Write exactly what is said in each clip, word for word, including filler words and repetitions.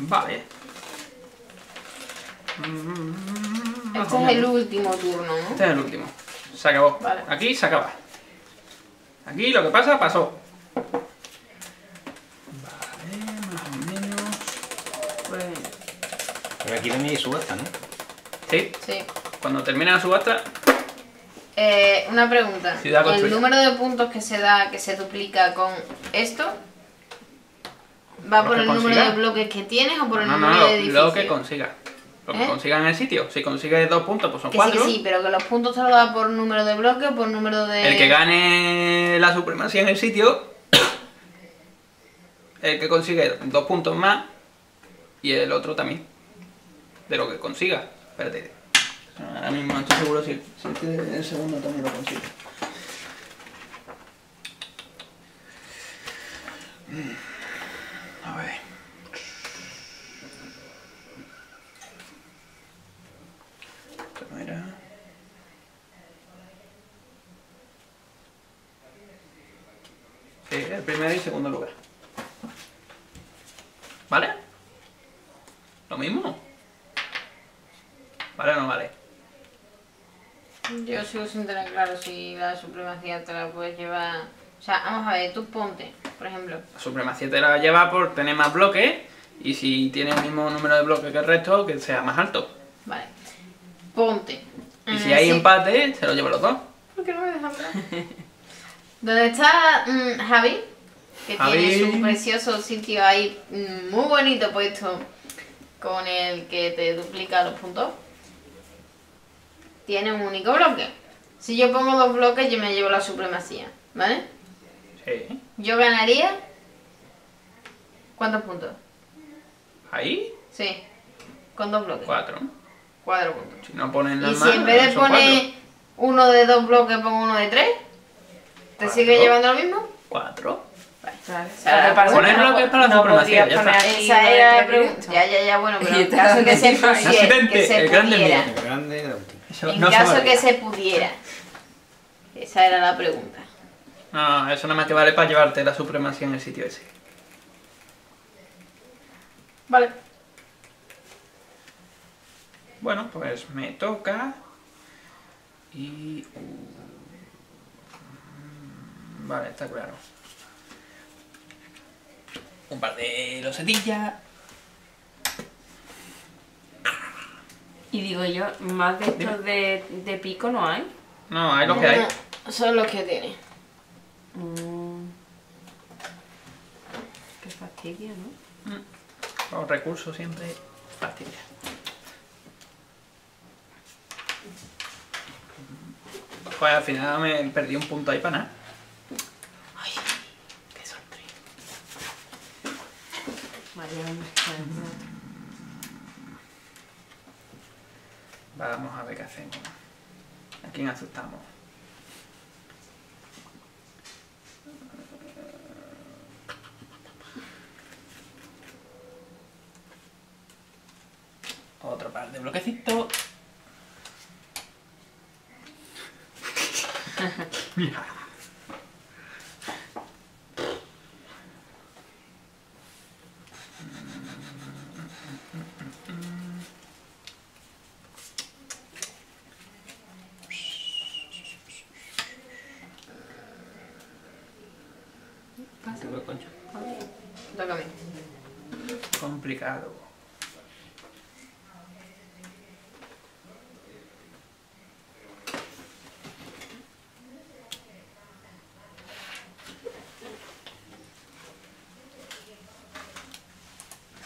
Vale. Este es el último turno, ¿no? Este es el último. Se acabó. Vale. Aquí se acaba. Aquí lo que pasa, pasó. Vale, más o menos. Pues... Pero aquí también hay subasta, ¿no? Sí. Sí. Cuando termina la subasta... Eh, una pregunta. Ciudad construida. El número de puntos que se da, que se duplica con esto... ¿Va por el consiga. número de bloques que tienes o por el no, número no, no, de edificios? No, lo que consigas. Lo que ¿Eh? consigas en el sitio. Si consigues dos puntos, pues son que cuatro. Sí, sí, pero que los puntos te los da por número de bloques o por número de... El que gane la supremacía en el sitio... el que consigue dos puntos más... Y el otro también. De lo que consiga. Espérate. Ahora mismo no estoy seguro si, si el segundo también lo consigue. Mm. A ver. Esto no era. Sí, el primero y segundo lugar. ¿Vale? ¿Lo mismo? ¿Vale o no vale? Yo sigo sin tener claro si la supremacía te la puedes llevar... O sea, vamos a ver, tú ponte, por ejemplo. La supremacía te la lleva por tener más bloques y si tiene el mismo número de bloques que el resto, que sea más alto. Vale. Ponte. Y mm, si hay sí. empate, se lo lleva los dos. ¿Por qué no me dejan hablar? ¿Dónde está mm, Javi? Que Javi... tiene su precioso sitio ahí, mm, muy bonito puesto, con el que te duplica los puntos. Tiene un único bloque. Si yo pongo dos bloques, yo me llevo la supremacía, ¿vale? Sí. Yo ganaría... ¿Cuántos puntos? ¿Ahí? Sí. Con dos bloques. Cuatro. Cuatro puntos. Si no ponen nada más... Y si en vez de poner uno de dos bloques, pongo uno de tres, ¿te sigue llevando lo mismo? Cuatro. Poner bloques para la supremacía, ya está. Esa era la pregunta. Ya, ya, ya, bueno, pero en caso que se pudiera... El grande es mío. En caso que se pudiera. Esa era la pregunta. No, eso nada más te vale para llevarte la supremacía en el sitio ese. Vale. Bueno, pues me toca. Y... Vale, está claro. Un par de losetillas. Y digo yo, más de estos de, de pico no hay. No, hay los que hay. No, son los que tiene. Mm. Qué fastidio, ¿no? Mm. Los recursos siempre fastidia. Pues al final me perdí un punto ahí para nada. Ay, qué sorpresa. Mm. Vamos a ver qué hacemos. ¿A quién asustamos? Otro par de bloquecitos. Mira. Complicado.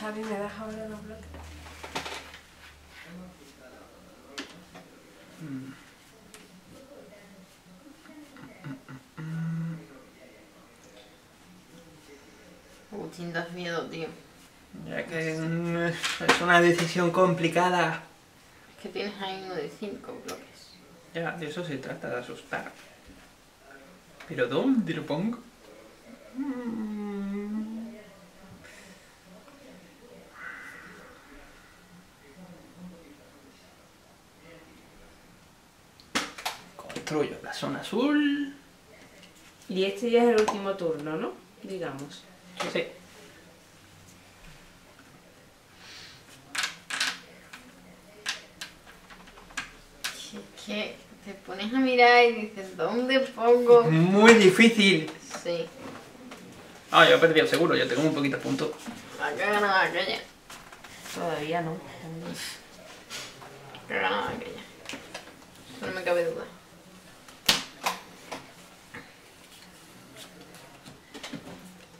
Javi, ¿me das ahora los bloques? Mm. Uy, tienes miedo, tío. Ya que es una decisión complicada. Es que tienes ahí uno de cinco bloques. Ya, de eso se trata, de asustar. Pero ¿dónde lo pongo? Construyo la zona azul. Y este ya es el último turno, ¿no? Digamos. Sí. que te pones a mirar y dices, ¿dónde pongo? Muy difícil. Sí. Ah, yo perdí el seguro, yo tengo un poquito de puntos. Acá ganaba aquella. Todavía no. Acá ganaba aquella. Eso no me cabe duda.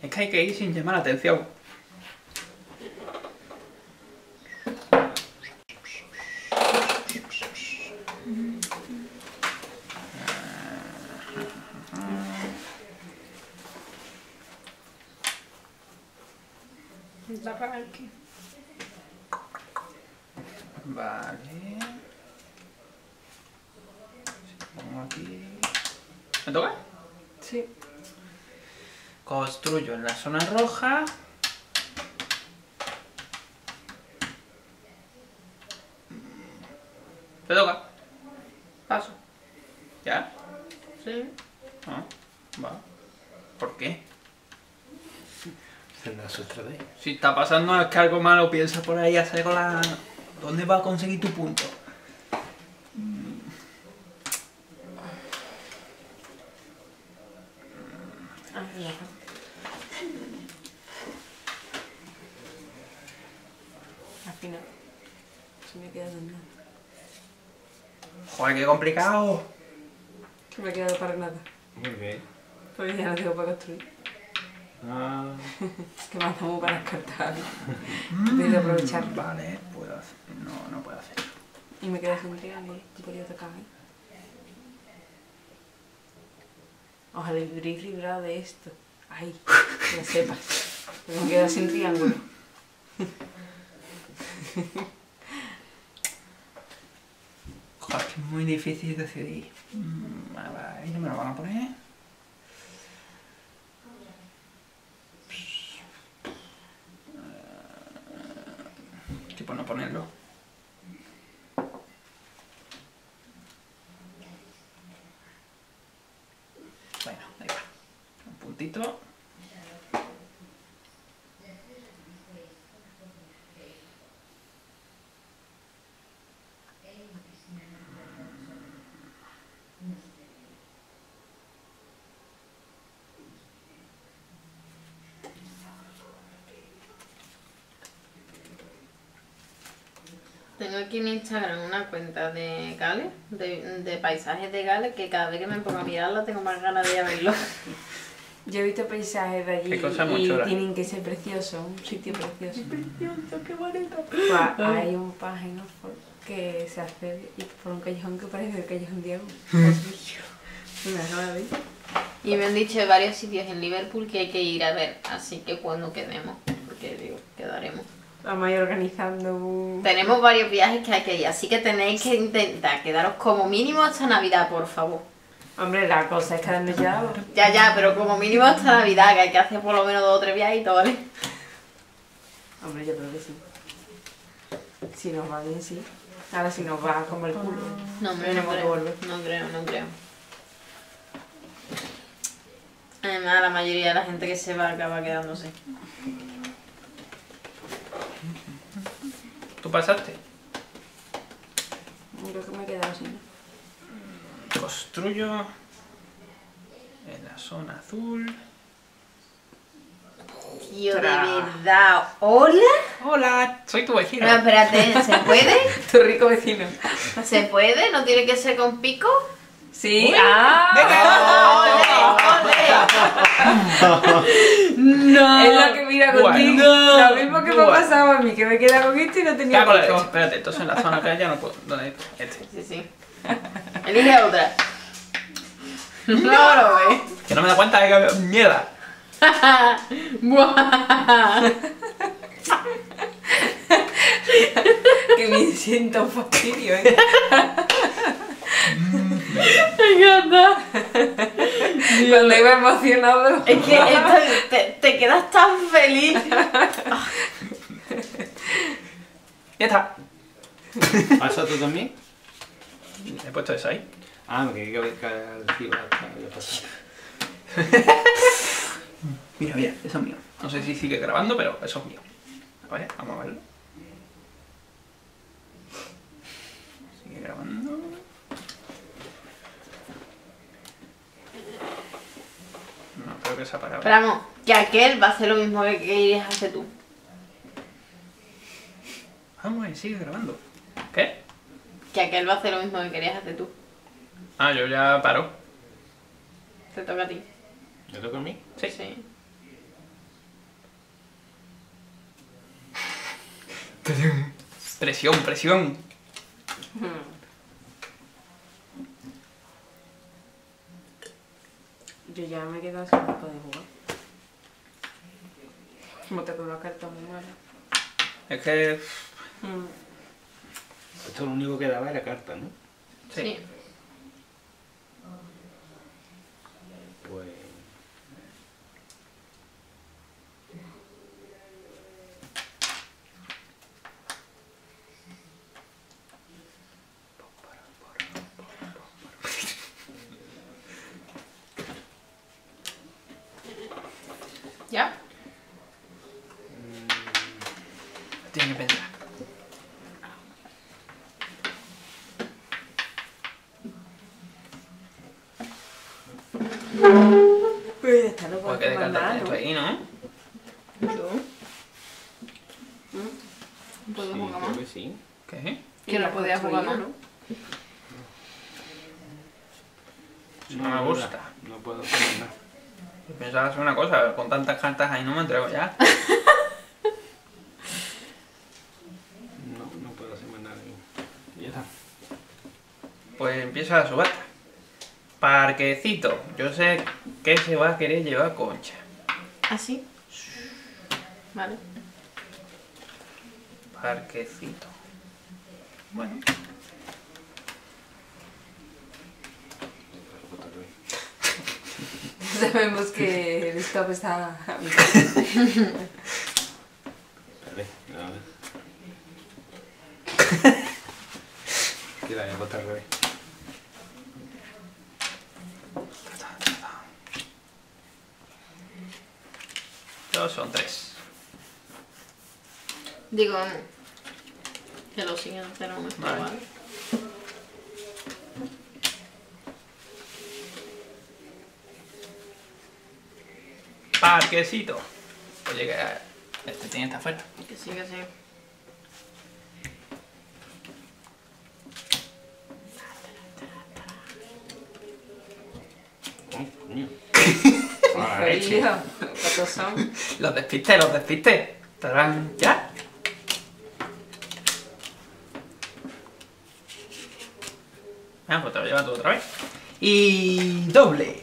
Es que hay que ir sin llamar la atención. ¿La para aquí? Vale. Pongo aquí. ¿Me toca? Sí. Construyo en la zona roja. ¿Te toca? Paso. ¿Ya? Sí. Ah, va. ¿Por qué? Se nos sustrae. Si está pasando es que algo malo piensa por ahí hacer con la... ¿Dónde va a conseguir tu punto? Joder, qué complicado. No me he quedado para nada. Muy bien. Pues ya lo tengo para construir. Ah. Que me hace muy para las cartas. Tengo que aprovechar. Vale, puedo hacer. No, no puedo hacerlo. Y me queda sin triángulo, ¿no? Te podría tocar, ¿eh? Ojalá habréis librado de esto. Ay, que lo sepas. Pero me queda sin triángulo. Es que es muy difícil decidir. Ahí no me lo van a poner. ¿Qué por no ponerlo? Bueno, da igual. Un puntito. Tengo aquí en Instagram una cuenta de Gales, de, de paisajes de Gales, que cada vez que me pongo a mirarla tengo más ganas de verlo. Yo he visto paisajes de allí y tienen que ser preciosos, un sitio precioso. ¡Qué precioso, qué bonito! Pues hay un página que se hace por un callejón que parece el callejón Diego. Una y me han dicho varios sitios en Liverpool que hay que ir a ver, así que cuando quedemos, porque digo, quedaremos. Vamos a ir organizando... Tenemos varios viajes que hay que ir, así que tenéis que intentar quedaros como mínimo hasta Navidad, por favor. Hombre, la cosa es quedarnos ya... Ya, ya, pero como mínimo hasta Navidad, que hay que hacer por lo menos dos o tres viajitos, ¿vale? Hombre, yo creo que sí. Si nos va bien, sí. Ahora si nos va como el culo. No, hombre, no, no creo, no creo, no creo. Además, la mayoría de la gente que se va acaba quedándose. ¿Tú pasaste? Creo que me he quedado sin. Construyo en la zona azul. Tío, de verdad. ¿Hola? Hola, soy tu vecino. No, espérate, ¿se puede? Tu rico vecino. ¿Se puede? ¿No tiene que ser con pico? Sí. ¡Ah! No. Es lo que mira contigo. Bueno, lo mismo que me bueno. pasaba a mí, que me queda con este y no tenía pico. Claro, espérate, entonces en la zona acá ya no puedo. ¿Dónde es? Este. Sí, sí. Elige otra. No lo no, ves. Eh. Que no me da cuenta de que mierda. Que me siento un fastidio, ¿eh? Me encanta. Cuando iba emocionado. Es que esto, te, te quedas tan feliz. Ya está. ¿Pasa tú también? He puesto eso ahí. Ah, me quedé que mira, mira, eso es mío. No sé si sigue grabando, pero eso es mío. A ver, vamos a verlo. Sigue grabando. que esa palabra. Pero vamos, que aquel va a hacer lo mismo que querías hacer tú. Vamos, y sigue grabando. ¿Qué? Que aquel va a hacer lo mismo que querías hacer tú. Ah, yo ya paro. Te toca a ti. ¿Te toca a mí? Sí. Sí. Presión, presión. Yo ya me he quedado sin tiempo de jugar. Como te quedó la carta muy mala. Es que... Mm. Esto lo único que daba era carta, ¿no? Sí. Sí. Pues... ¿Ya? Tiene que pensar. Pues está loco. Porque de carta esto ahí, ¿no? ¿Yo? ¿Puedo sí, jugar más? Creo que sí. ¿Qué? Que no podía jugar más, ¿no? No me gusta. No puedo hacer nada. Pensaba hacer una cosa, con tantas cartas ahí no me atrevo ya. No, no puedo hacer más nada. Ya está. Pues empieza la subasta. Parquecito. Yo sé que se va a querer llevar Concha. ¿Ah, sí? Vale. Parquecito. Bueno. Sabemos que el stop está... Espérate, a ver. Que la voy a botar al revés. Dos son tres. Digo, que lo siguiente no me está mal. Parquecito. Oye, que este tiene esta fuera. Que sí, que sí. Oh, coño. ¡Para la leche! ¿Cuántos son? Los despistes, los despistes. ¡Tarán! ¡Ya! Ah, pues te lo llevas tú otra vez. Y... doble.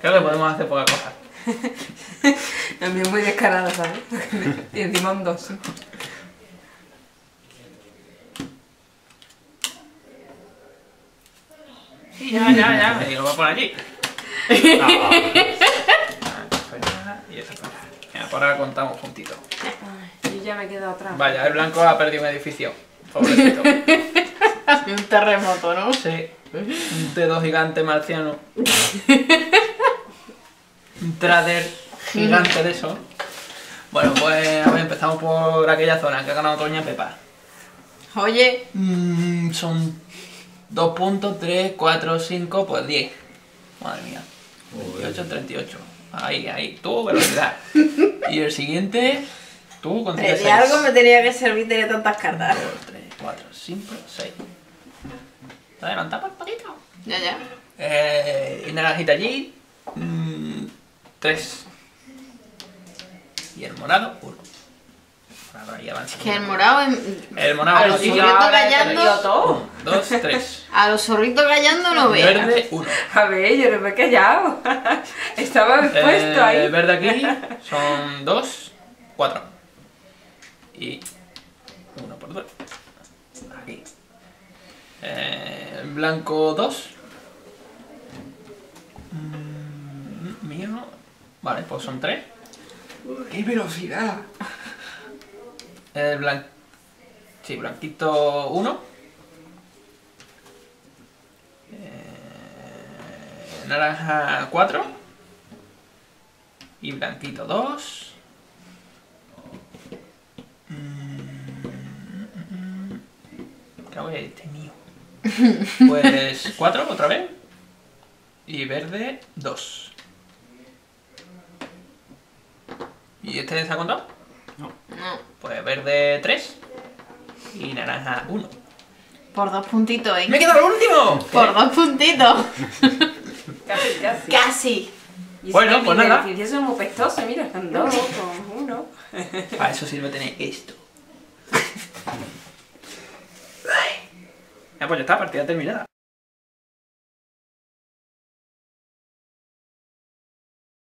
Creo que podemos hacer poca cosa. El mío es muy descarado, ¿sabes? Y encima un dos. Sí, ya, ya, ya. Y lo voy a poner allí. No. Y esa para. Mira, por ahora contamos juntitos. Yo ya me he quedado atrás. Vaya, el blanco ha perdido un edificio. Pobrecito. Un terremoto, ¿no? Sí. Un dedo gigante marciano. Un trader gigante de eso. Bueno, pues a ver, empezamos por aquella zona que ha ganado Doña Pepa. Oye. Mm, son dos puntos, tres, cuatro, cinco, pues diez. Madre mía. veintiocho, treinta y ocho. Ahí, ahí. Tu velocidad. Y el siguiente, tú con tres. De algo me tenía que servir de tantas cartas. dos, tres, cuatro, cinco, seis. ¿Te adelantas por poquito? Ya, ya. Eh, y naranjita allí. Mm, tres. Y el morado, uno. Ahora ya avanza. Es que el morado es... El morado a los zorritos callando... Dos, tres. A los zorritos callando no veo. Verde, uno. A ver, yo no me he callado. Estaba expuesto eh, ahí. El verde aquí son dos, cuatro. Y... uno por dos. Aquí. Eh, blanco dos. Mm, mío no. Vale, pues son tres. ¡Qué velocidad! El blanco. Sí, blanquito uno. Eh, naranja cuatro. Y blanquito dos. Mm, mm, mm. Cago en este mío. Pues cuatro, otra vez. y verde dos. ¿Y este se ha contado? No. No. Pues verde tres y naranja uno. Por dos puntitos, ¿eh? ¡Me he quedado el último! Por dos puntitos. Casi, casi. Casi. Y bueno, pues nada. Y eso es muy pestoso, mira, con dos, con uno. Para eso sirve tener esto. Ya, pues ya está, partida terminada.